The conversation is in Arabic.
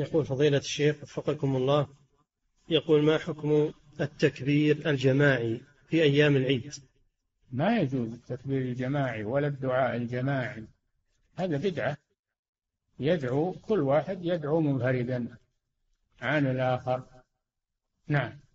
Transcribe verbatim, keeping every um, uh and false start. يقول فضيلة الشيخ وفقكم الله، يقول ما حكم التكبير الجماعي في أيام العيد؟ ما يجوز التكبير الجماعي ولا الدعاء الجماعي، هذا بدعة. يدعو كل واحد يدعو منفردا عن الآخر. نعم.